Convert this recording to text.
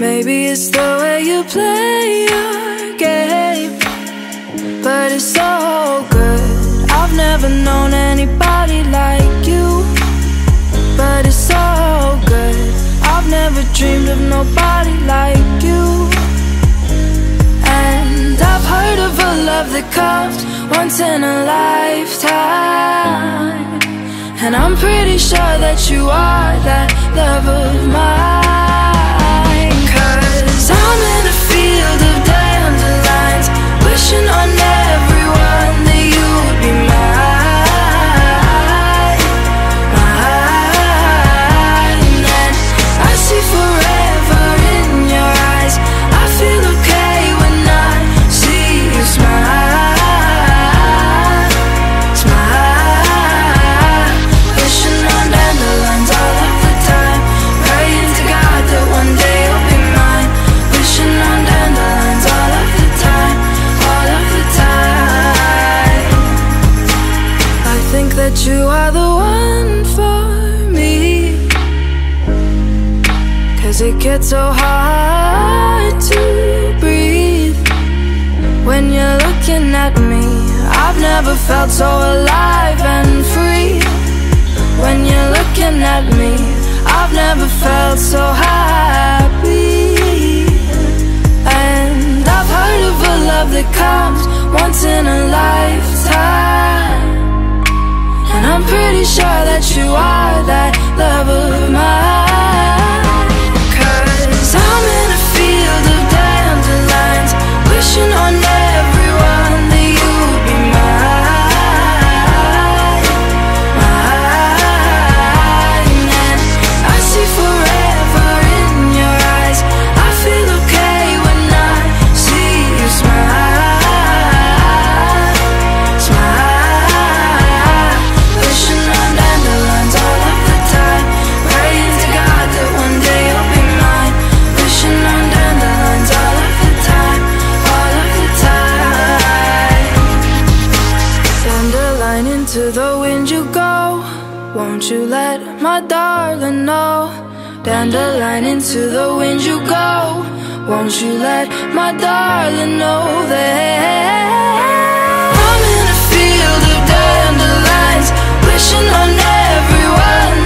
Maybe it's the way you play your game, but it's so good. I've never known anybody like you, but it's so good. I've never dreamed of nobody like you. And I've heard of a love that comes once in a lifetime, and I'm pretty sure that you are that love of mine. 'Cause I'm in a field of dandelions, wishing on everyone that you would be mine. And I see forever in your eyes. I feel okay when I see you smile. You are the one for me, 'cause it gets so hard to breathe when you're looking at me. I've never felt so alive and free when you're looking at me. I've never felt so happy. And I've heard of a love that comes once in a lifetime, and I'm pretty sure that you are that love of mine. 'Cause I'm in a field of dandelions, wishing on everyone that you would be mine, mine. And I see forever in your eyes. I feel okay when I see you smile. To the wind you go, won't you let my darling know? Dandelion, into the wind you go, won't you let my darling know that I'm in a field of dandelions, wishing on everyone.